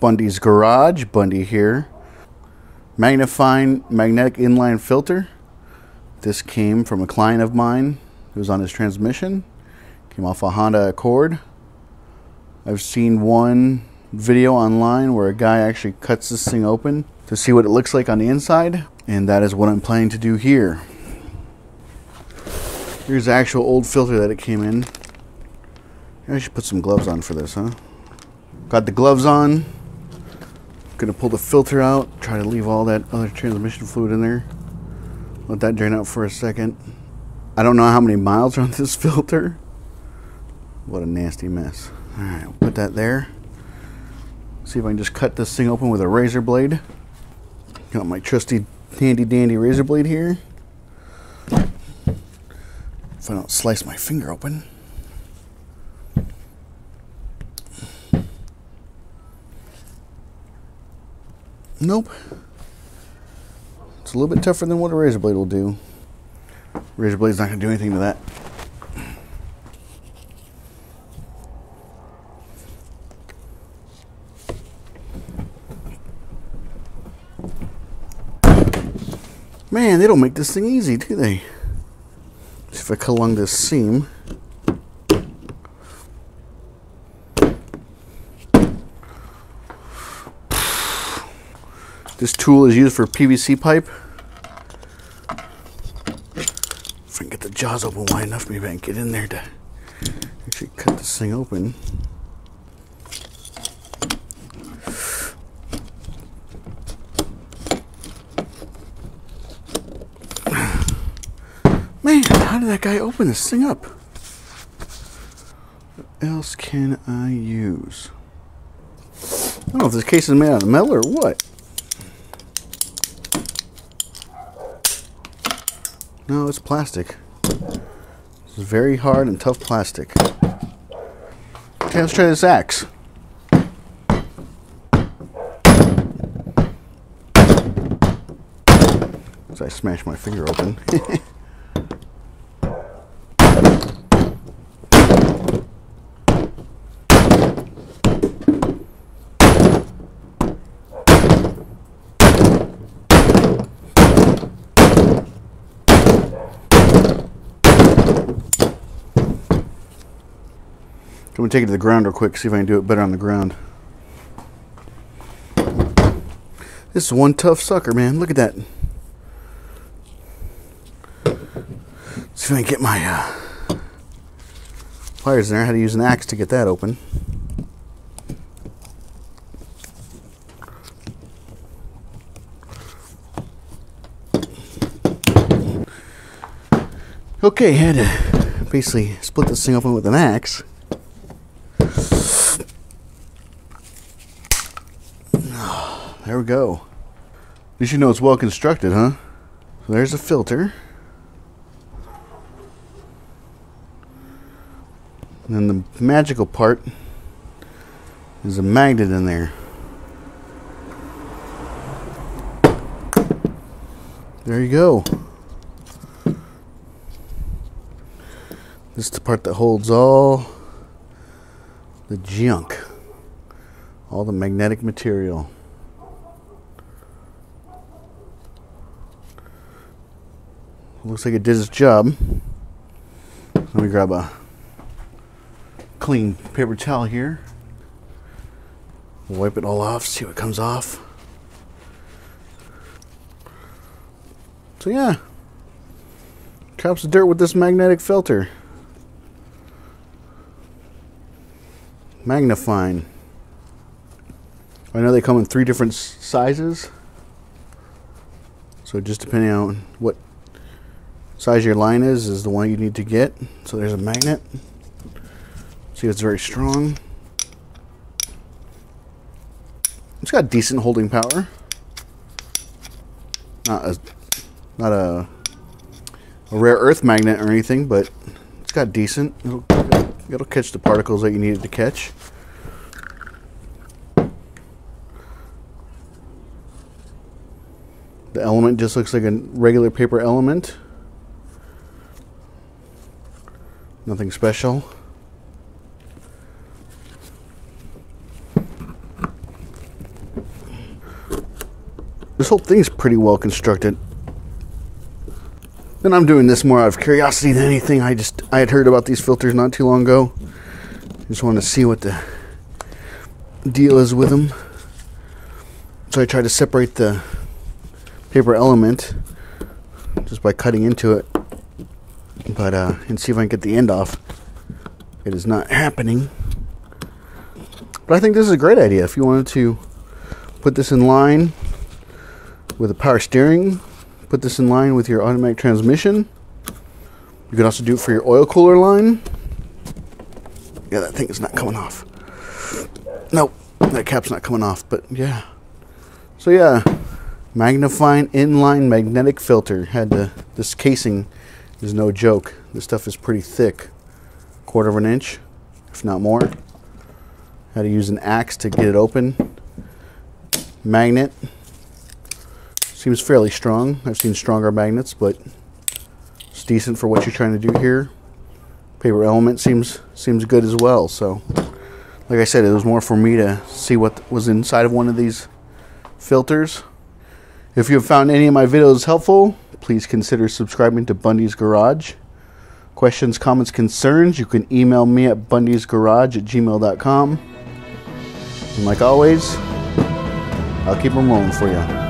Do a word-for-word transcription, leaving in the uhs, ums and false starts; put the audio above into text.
Bundy's Garage, Bundy here. Magnefine magnetic inline filter. This came from a client of mine. It was on his transmission. Came off a Honda Accord. I've seen one video online where a guy actually cuts this thing open to see what it looks like on the inside, and that is what I'm planning to do here. Here's the actual old filter that it came in. I should put some gloves on for this, huh? Got the gloves on. Gonna pull the filter out, try to leave all that other transmission fluid in there. Let that drain out for a second. I don't know how many miles are on this filter. What a nasty mess. All right, we'll put that there. See if I can just cut this thing open with a razor blade. Got my trusty handy dandy razor blade here. If I don't slice my finger open. Nope. It's a little bit tougher than what a razor blade will do. Razor blade's not going to do anything to that. Man, they don't make this thing easy, do they? See if I cut along this seam. This tool is used for P V C pipe. If I can get the jaws open wide enough, maybe I can get in there to actually cut this thing open. Man, how did that guy open this thing up? What else can I use? I don't know if this case is made out of metal or what. No, it's plastic. It's very hard and tough plastic. Okay, let's try this axe. As I smash my finger open. I'm going to take it to the ground real quick, see if I can do it better on the ground. This is one tough sucker, man. Look at that. See if I can get my uh, pliers in there. I had to use an axe to get that open. Okay, I had to basically split this thing open with an axe. There we go. At least you know it's well constructed, huh? So there's a filter. And then the magical part is a magnet in there. There you go. This is the part that holds all the junk, all the magnetic material. Looks like it did its job. Let me grab a clean paper towel here. We'll wipe it all off, see what comes off. So yeah, traps the dirt with this magnetic filter. Magnefine. I know they come in three different sizes. So just depending on what size your line is is the one you need to get. So there's a magnet. See, it's very strong. It's got decent holding power. Not a not a, a rare earth magnet or anything, but it's got decent. It'll, it'll catch the particles that you need it to catch. The element just looks like a regular paper element. Nothing special. This whole thing's pretty well constructed. And I'm doing this more out of curiosity than anything. I just, I had heard about these filters not too long ago. Just wanted to see what the deal is with them. So I tried to separate the paper element just by cutting into it, but uh, and see if I can get the end off. It is not happening. But I think this is a great idea. If you wanted to put this in line with the power steering, put this in line with your automatic transmission. You could also do it for your oil cooler line. Yeah, that thing is not coming off. Nope, that cap's not coming off, but yeah. So yeah, Magnefine inline magnetic filter. Had to, this casing is no joke. This stuff is pretty thick, quarter of an inch, if not more. Had to use an axe to get it open. Magnet. Seems fairly strong. I've seen stronger magnets, but it's decent for what you're trying to do here. Paper element seems seems good as well. So, like I said, it was more for me to see what was inside of one of these filters. If you have found any of my videos helpful, please consider subscribing to Bundy's Garage. Questions, comments, concerns, you can email me at bundysgarage at gmail dot com. And like always, I'll keep them rolling for you.